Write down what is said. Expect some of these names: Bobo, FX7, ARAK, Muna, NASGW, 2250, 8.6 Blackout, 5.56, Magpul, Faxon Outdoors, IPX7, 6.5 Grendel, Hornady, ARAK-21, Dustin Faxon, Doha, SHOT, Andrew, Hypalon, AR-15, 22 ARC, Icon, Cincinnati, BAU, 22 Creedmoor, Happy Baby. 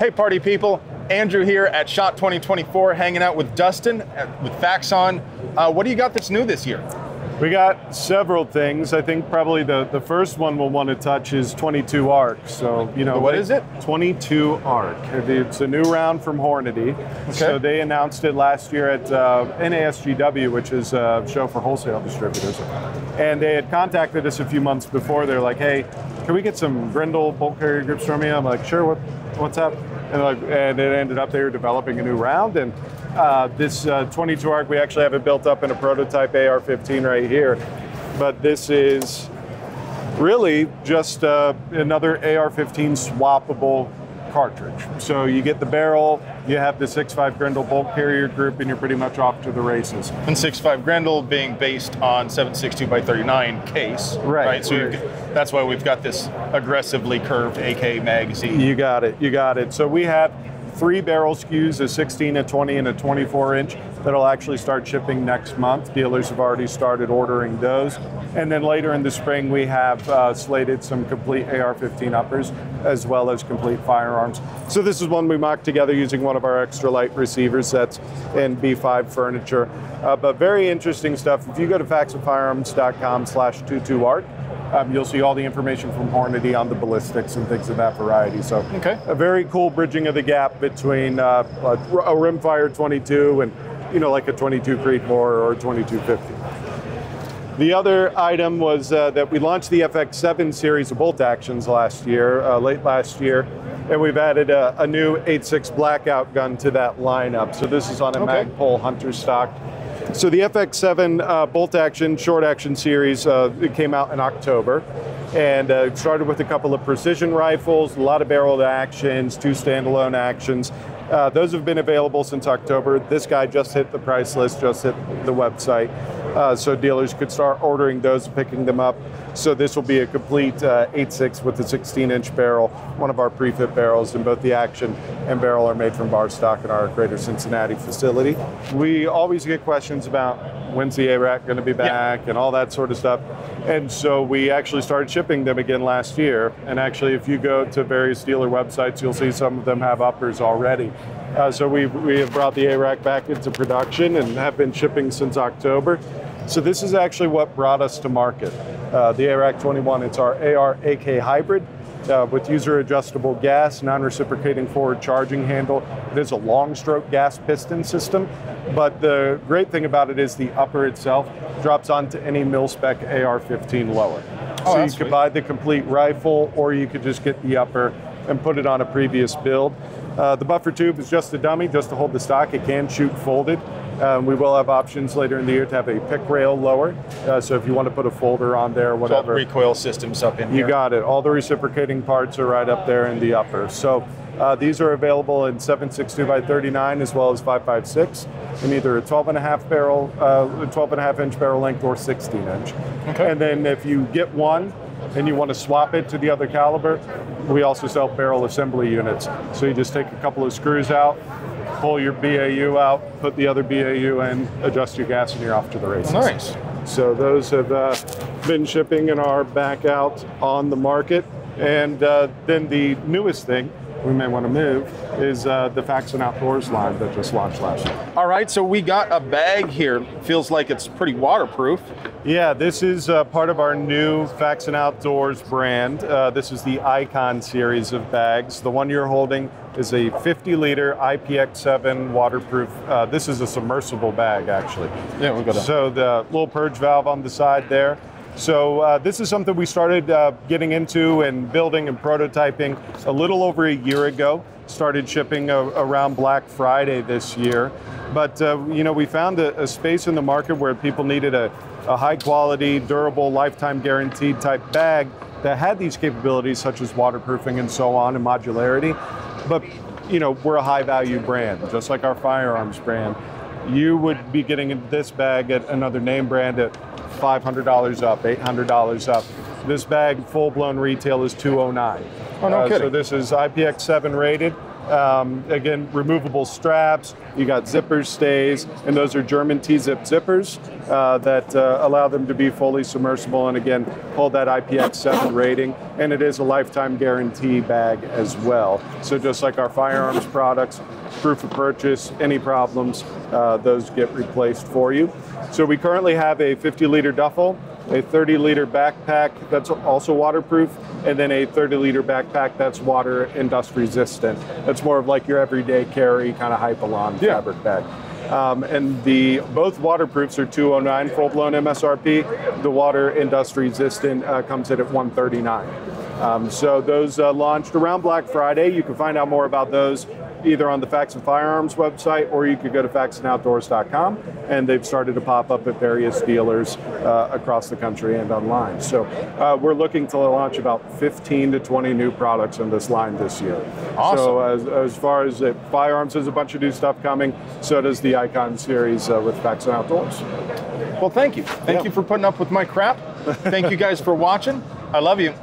Hey party people, Andrew here at SHOT 2024, hanging out with Dustin with Faxon. What do you got that's new this year? We got several things. I think probably the first one we'll want to touch is 22 ARC. So, you know, what is it? 22 ARC. It's a new round from Hornady. Okay. So they announced it last year at NASGW, which is a show for wholesale distributors. And they had contacted us a few months before. They're like, "Hey, can we get some Grendel bulk carrier grips from you?" I'm like, "Sure. What's up?" And it ended up they were developing a new round. And this 22 ARC, we actually have it built up in a prototype AR-15 right here, but this is really just another AR-15 swappable cartridge. So you get the barrel, you have the 6.5 Grendel bulk carrier group, and you're pretty much off to the races. And 6.5 Grendel being based on 7.62 by 39 case, right? So that's why we've got this aggressively curved AK magazine. You got it, you got it. So we have three barrel SKUs, a 16, a 20, and a 24 inch that'll actually start shipping next month. Dealers have already started ordering those. And then later in the spring, we have slated some complete AR-15 uppers as well as complete firearms. So this is one we mocked together using one of our extra light receiver sets and B5 furniture. But very interesting stuff. If you go to faxonfirearms.com/22ARC, you'll see all the information from Hornady on the ballistics and things of that variety. So a very cool bridging of the gap between a rimfire 22 and, you know, like a 22 Creedmoor or a 2250. The other item was that we launched the FX7 series of bolt actions last year, late last year, and we've added a new 8.6 Blackout gun to that lineup. So this is on a Magpul Hunter stock. So the FX7 bolt action, short action series, it came out in October, and it started with a couple of precision rifles, a lot of barreled actions, two standalone actions. Those have been available since October. This guy just hit the price list, just hit the website. So dealers could start ordering those, picking them up. So this will be a complete 8.6 with a 16-inch barrel, one of our pre-fit barrels, and both the action and barrel are made from bar stock in our Greater Cincinnati facility. We always get questions about when's the ARAK going to be back and all that sort of stuff. And so we actually started shipping them again last year. And actually, if you go to various dealer websites, you'll see some of them have uppers already. So we have brought the ARAK back into production and have been shipping since October. So this is actually what brought us to market. The ARAK-21, it's our AR-AK hybrid with user-adjustable gas, non-reciprocating forward charging handle. It is a long-stroke gas piston system, but the great thing about it is the upper itself drops onto any mil-spec AR-15 lower. Oh, so you could buy the complete rifle, or you could just get the upper and put it on a previous build. The buffer tube is just a dummy, just to hold the stock. It can shoot folded. We will have options later in the year to have a pick rail lower. So if you want to put a folder on there, whatever. All the recoil systems up in here. You got it. All the reciprocating parts are right up there in the upper. So these are available in 7.62 by 39 as well as 5.56 in either a 12.5 barrel, 12.5 inch barrel length or 16 inch. Okay. And then if you get one and you want to swap it to the other caliber, we also sell barrel assembly units. So you just take a couple of screws out, pull your BAU out, put the other BAU in, adjust your gas, and you're off to the races. Nice. So those have been shipping and are back out on the market. And then the newest thing we may want to move is the Faxon Outdoors line that just launched last year. All right, so we got a bag here. Feels like it's pretty waterproof. Yeah, this is part of our new Faxon Outdoors brand. This is the Icon series of bags. The one you're holding is a 50-liter IPX7 waterproof. This is a submersible bag, actually. Yeah, we've got that. So the little purge valve on the side there. So this is something we started getting into and building and prototyping a little over a year ago. Started shipping around Black Friday this year. But you know, we found a space in the market where people needed a high quality, durable, lifetime guaranteed type bag that had these capabilities such as waterproofing and so on and modularity. But you know, we're a high value brand, just like our firearms brand. You would be getting this bag at another name brand at $500 up, $800 up. This bag, full blown retail, is $209. Oh, no kidding. So this is IPX7 rated. Again, removable straps, you got zippers, stays, and those are German T-Zip zippers that allow them to be fully submersible and again, hold that IPX7 rating. And it is a lifetime guarantee bag as well. So just like our firearms products, proof of purchase, any problems, those get replaced for you. So we currently have a 50-liter duffel, a 30-liter backpack that's also waterproof, and then a 30-liter backpack that's water and dust resistant. That's more of like your everyday carry kind of Hypalon fabric bag. And both waterproofs are $209 full-blown MSRP. The water and dust resistant comes in at $139. So those launched around Black Friday. You can find out more about those either on the Faxon Firearms website, or you could go to faxonoutdoors.com, and they've started to pop up at various dealers across the country and online. So we're looking to launch about 15 to 20 new products in this line this year. Awesome. So as far as firearms, there's a bunch of new stuff coming. So does the Icon series with Faxon Outdoors. Well, thank you. Thank you for putting up with my crap. Thank you guys for watching. I love you.